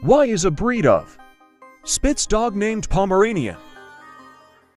Why is a breed of Spitz dog named Pomeranian?